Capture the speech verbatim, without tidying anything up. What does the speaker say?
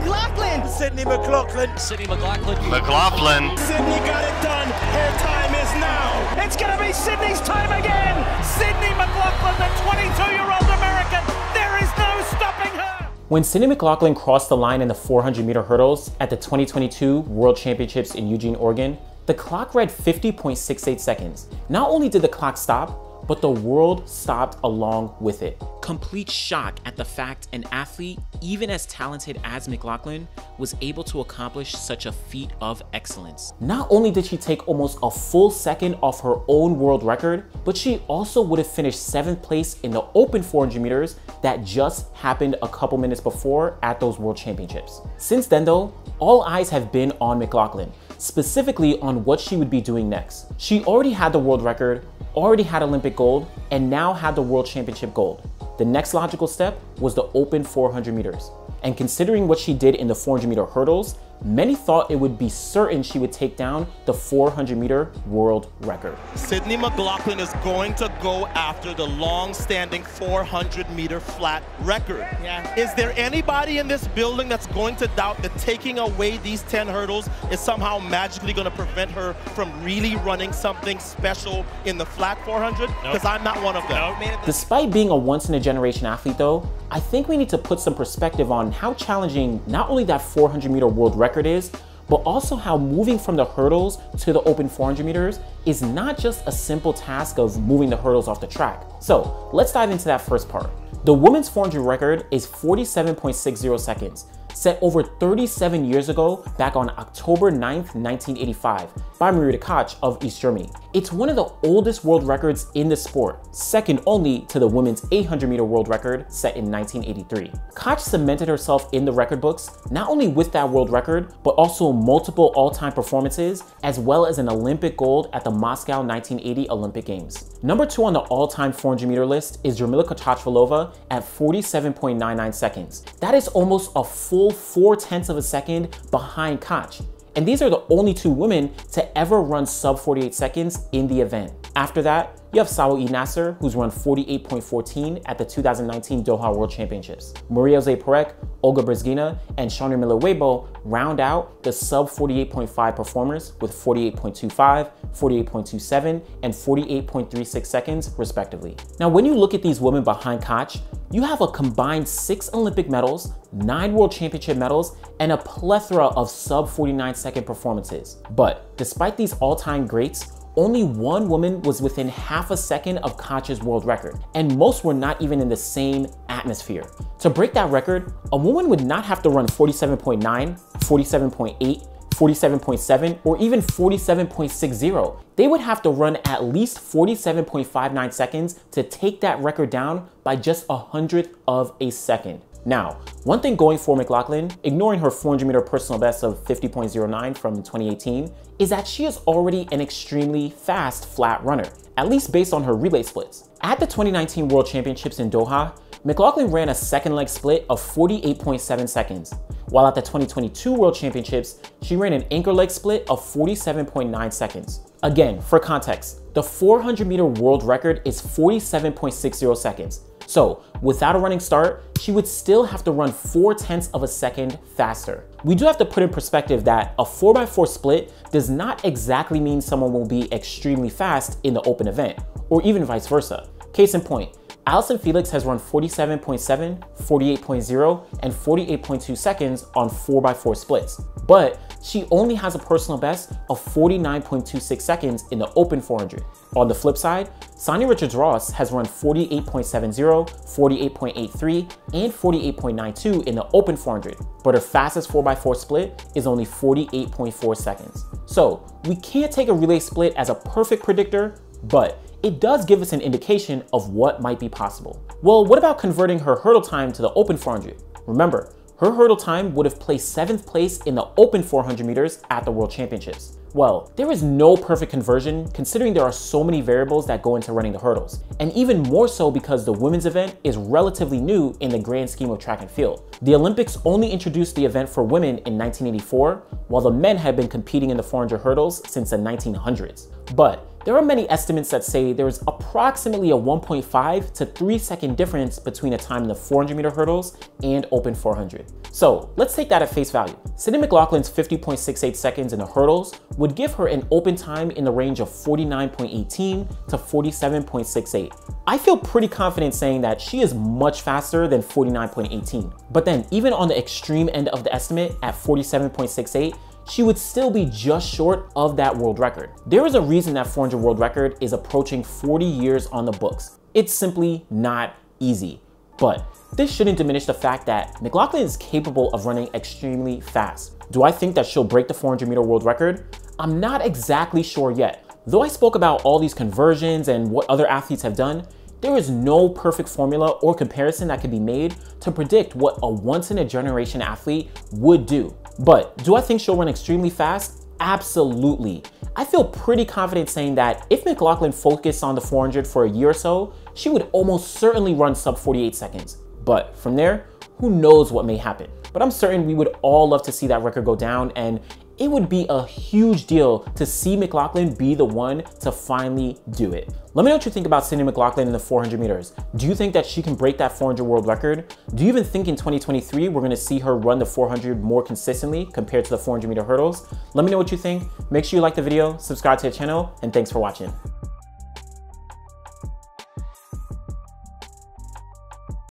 McLaughlin. Sydney McLaughlin. Sydney McLaughlin. McLaughlin. Sydney got it done. Her time is now. It's going to be Sydney's time again. Sydney McLaughlin, the twenty-two-year-old American. There is no stopping her. When Sydney McLaughlin crossed the line in the four hundred meter hurdles at the twenty twenty-two World Championships in Eugene, Oregon, the clock read fifty point six eight seconds. Not only did the clock stop, but the world stopped along with it. Complete shock at the fact an athlete, even as talented as McLaughlin, was able to accomplish such a feat of excellence. Not only did she take almost a full second off her own world record, but she also would have finished seventh place in the open four hundred meters that just happened a couple minutes before at those world championships. Since then though, all eyes have been on McLaughlin, specifically on what she would be doing next. She already had the world record, already had Olympic gold, and now had the World Championship gold. The next logical step was the open four hundred meters. And considering what she did in the four hundred meter hurdles, many thought it would be certain she would take down the four hundred meter world record. Sydney McLaughlin is going to go after the long-standing four hundred meter flat record. Yeah. Is there anybody in this building that's going to doubt that taking away these ten hurdles is somehow magically going to prevent her from really running something special in the flat four hundred? Because nope. I'm not one of them. Nope. Despite being a once-in-a-generation athlete though, I think we need to put some perspective on how challenging not only that four hundred meter world record is, but also how moving from the hurdles to the open four hundred meters is not just a simple task of moving the hurdles off the track. So let's dive into that first part. The women's four hundred record is forty-seven point six zero seconds, set over thirty-seven years ago back on October ninth, nineteen eighty-five by Marita Koch of East Germany. It's one of the oldest world records in the sport, second only to the women's eight hundred meter world record set in nineteen eighty-three. Koch cemented herself in the record books, not only with that world record, but also multiple all-time performances, as well as an Olympic gold at the Moscow nineteen eighty Olympic Games. Number two on the all-time four hundred meter list is Dramila Kochatvalova at forty-seven point nine nine seconds. That is almost a full four tenths of a second behind Koch. And these are the only two women to ever run sub forty-eight seconds in the event. After that, you have Salwa Eid Naser, who's run forty-eight point one four at the two thousand nineteen Doha World Championships. Marie-José Pérec, Olga Brzgina, and Shaunae Miller-Uibo round out the sub forty-eight point five performers with forty-eight point two five, forty-eight point two seven, and forty-eight point three six seconds respectively. Now, when you look at these women behind Koch, you have a combined six Olympic medals, nine World Championship medals, and a plethora of sub forty-nine second performances. But despite these all-time greats, only one woman was within half a second of Koch's world record, and most were not even in the same atmosphere. To break that record, a woman would not have to run forty-seven point nine, forty-seven point eight, forty-seven point seven, or even forty-seven point six zero. They would have to run at least forty-seven point five nine seconds to take that record down by just a hundredth of a second. Now, one thing going for McLaughlin, ignoring her four hundred meter personal best of fifty point zero nine from twenty eighteen, is that she is already an extremely fast flat runner, at least based on her relay splits. At the twenty nineteen World Championships in Doha, McLaughlin ran a second leg split of forty-eight point seven seconds, while at the twenty twenty-two World Championships, she ran an anchor leg split of forty-seven point nine seconds. Again, for context, the four hundred meter world record is forty-seven point six zero seconds. So without a running start, she would still have to run four tenths of a second faster. We do have to put in perspective that a four by four split does not exactly mean someone will be extremely fast in the open event, or even vice versa. Case in point, Allison Felix has run forty-seven point seven, forty-eight point zero, and forty-eight point two seconds on four by four splits, but she only has a personal best of forty-nine point two six seconds in the open four hundred. On the flip side, Sonya Richards-Ross has run forty-eight point seven zero, forty-eight point eight three, and forty-eight point nine two in the open four hundred, but her fastest four by four split is only forty-eight point four seconds. So we can't take a relay split as a perfect predictor, but it does give us an indication of what might be possible. Well, what about converting her hurdle time to the open four hundred? Remember, her hurdle time would have placed seventh place in the open four hundred meters at the World Championships. Well, there is no perfect conversion considering there are so many variables that go into running the hurdles, and even more so because the women's event is relatively new in the grand scheme of track and field. The Olympics only introduced the event for women in nineteen eighty-four, while the men had been competing in the four hundred hurdles since the nineteen hundreds. But There are many estimates that say there is approximately a one point five to three second difference between the time in the four hundred meter hurdles and open four hundred. So let's take that at face value. Sydney McLaughlin's fifty point six eight seconds in the hurdles would give her an open time in the range of forty-nine point one eight to forty-seven point six eight. I feel pretty confident saying that she is much faster than forty-nine point one eight. But then even on the extreme end of the estimate at forty-seven point six eight, she would still be just short of that world record. There is a reason that four hundred world record is approaching forty years on the books. It's simply not easy. But this shouldn't diminish the fact that McLaughlin is capable of running extremely fast. Do I think that she'll break the four hundred meter world record? I'm not exactly sure yet. Though I spoke about all these conversions and what other athletes have done, there is no perfect formula or comparison that can be made to predict what a once-in-a-generation athlete would do. But do I think she'll run extremely fast? Absolutely. I feel pretty confident saying that if McLaughlin focused on the four hundred for a year or so, she would almost certainly run sub forty-eight seconds. But from there, who knows what may happen. But I'm certain we would all love to see that record go down, and it would be a huge deal to see McLaughlin be the one to finally do it. Let me know what you think about Sydney McLaughlin in the four hundred meters. Do you think that she can break that four hundred world record? Do you even think in twenty twenty-three we're gonna see her run the four hundred more consistently compared to the four hundred meter hurdles? Let me know what you think. Make sure you like the video, subscribe to the channel, and thanks for watching.